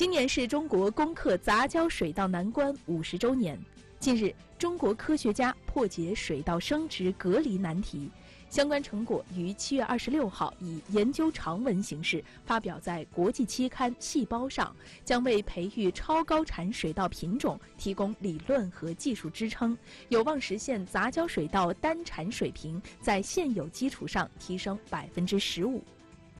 今年是中国攻克杂交水稻难关50周年。近日，中国科学家破解水稻生殖隔离难题，相关成果于7月26号以研究长文形式发表在国际期刊《细胞》上，将为培育超高产水稻品种提供理论和技术支撑，有望实现杂交水稻单产水平在现有基础上提升15%。